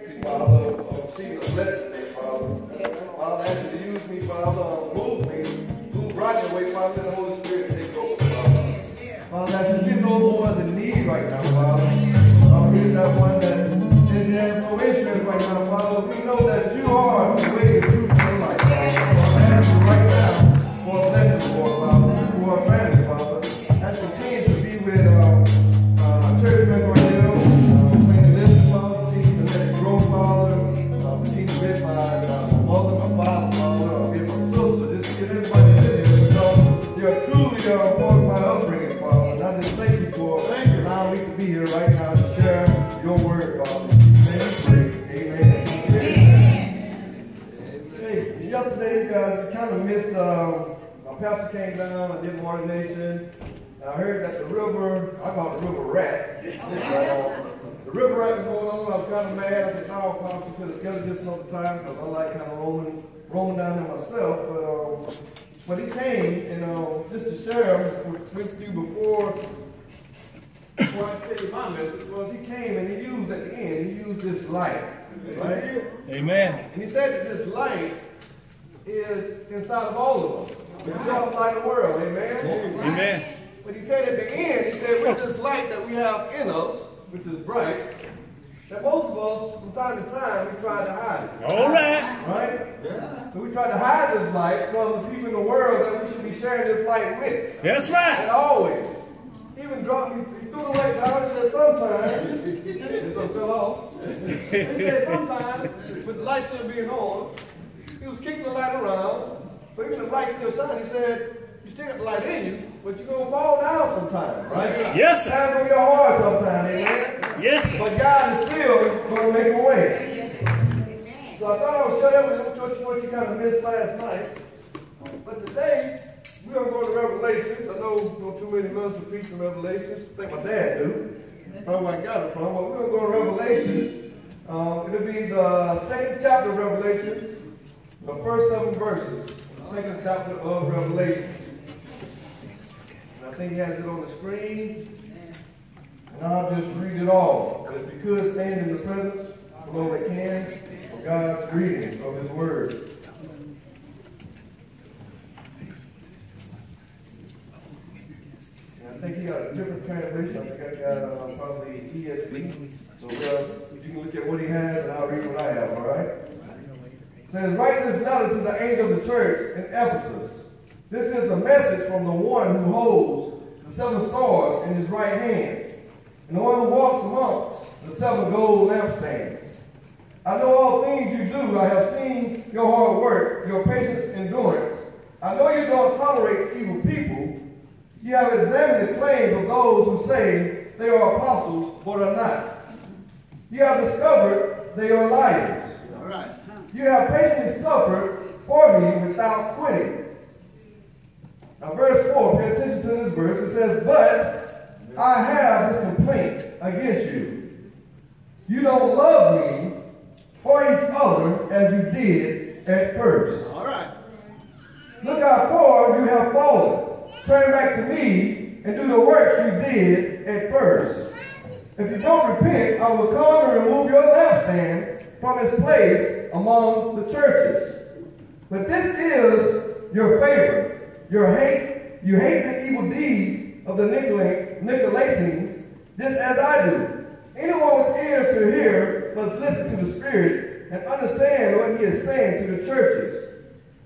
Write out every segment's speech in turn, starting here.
See the blessing, Father. Father, I ask you to use me, Father. Move me through Roger Way, Father. The Holy Spirit take over, Father. Father, I ask you to those ones in need right now, Father. Here's that one that didn't have no insurance right now, Father. We know that you are the way, the truth, and life, Father. I ask you right now for a blessing, Lord, Father. For our family, Father. That continues to be with our church members. My pastor came down and did an ordination. And I heard that the river, I call it the river rat. The river rat was going on. I was kind of mad. I said, no, Pastor, could have scheduled this some time because I like kind of rolling down there myself. But he came, and just to share with you before I say my message, was he came and he used at the end, he used this light. Right? Amen. And he said that this light is inside of all of us. It's just like the world, amen? Amen. But he said at the end, he said, with this light that we have in us, which is bright, that most of us, from time to time, we try to hide it. All right. Right? Yeah. So we try to hide this light because the people in the world that we should be sharing this light with. That's right. And always. Even he threw the light down and said sometimes, it just fell off. He said sometimes, with the light still being on, he was kicking the light around, but even the light still shining. He said, you still got the light in you, but you're going to fall down sometime, right? Yes, sir. That's going to be hard sometime, amen? Yes, sir. But God is still going to make a way. Yes, sir. So I thought I would share that with you what you kind of missed last night. But today, we are going to Revelations. I know not too many months of preaching Revelations. I think my dad do. Probably where I got it from. But we're going to go to Revelations. It'll be the second chapter of Revelations. The first 7 verses, the second chapter of Revelation. And I think he has it on the screen. And I'll just read it all. But if you could stand in the presence, below the hand of God's reading of his word. And I think he got a different translation. I think I got probably ESV. So you can look at what he has and I'll read what I have, all right? It says, write this letter to the angel of the church in Ephesus. This is the message from the one who holds the 7 stars in his right hand, and the one who walks amongst the 7 gold lampstands. I know all things you do. I have seen your hard work, your patience, endurance. I know you don't tolerate evil people. You have examined the claims of those who say they are apostles but are not. You have discovered they are liars. All right. You have patiently suffered for me without quitting. Now verse 4, pay attention to this verse. It says, but I have this complaint against you. You don't love me or each other as you did at first. All right. Look how far you have fallen. Turn back to me and do the work you did at first. If you don't repent, I will come and remove your lampstand from its place among the churches. But this is your favor, your hate. You hate the evil deeds of the Nicolaitans, just as I do. Anyone with ears to hear must listen to the Spirit and understand what he is saying to the churches.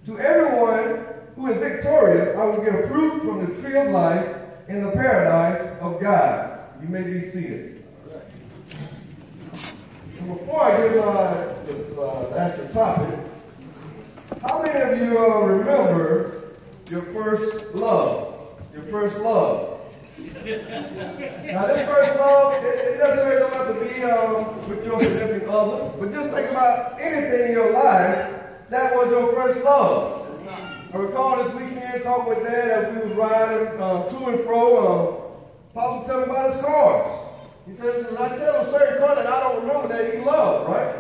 To everyone who is victorious, I will give fruit from the tree of life in the paradise of God. You may be seated. Before I get on the actual topic, how many of you remember your first love? Your first love. Now, this first love, it necessarily don't have to be with your significant other, but just think about anything in your life that was your first love. I recall this weekend talking with Dad as we was riding to and fro. Papa told me about the scars. He said, I tell him a certain car that I don't remember that he loved, right?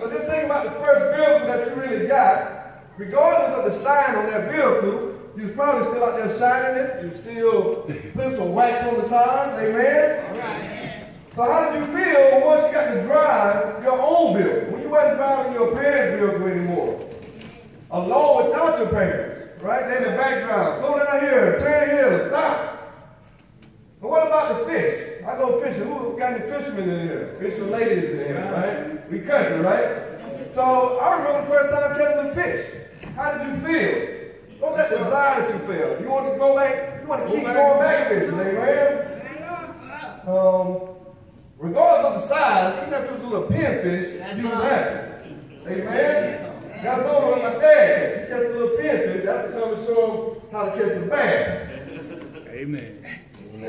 But just think about the first vehicle that you really got. Regardless of the shine on that vehicle, you was probably still out there shining it. You still put some wax on the tires, amen? All right. So how do you feel once you got to drive your own bill? When you weren't driving your parents' bills anymore. Along without your parents, right? They're in the background. Slow down here, turn here, stop. But what about the fish? I go fishing. Who got any fishermen in here? Fishing ladies in here, right? We country, right? So I remember the first time catching a fish. How did you feel? Don't let the desire that you feel. You want to go back, you want to keep going back fishing, amen? Regardless of the size, even if it was a little pinfish, you was happy. Amen? That's over with my dad. He catch a little pinfish. I just come to show him how to catch the bass. Amen. And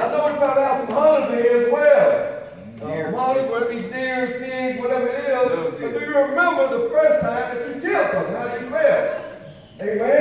I know we found out some hunters in here as well. Hunters, whether it be deer, figs, whatever it is. But do you remember the first time that you killed something? How did you feel? Amen?